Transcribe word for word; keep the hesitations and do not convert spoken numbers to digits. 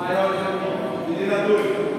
Maior de um, menina dúvida.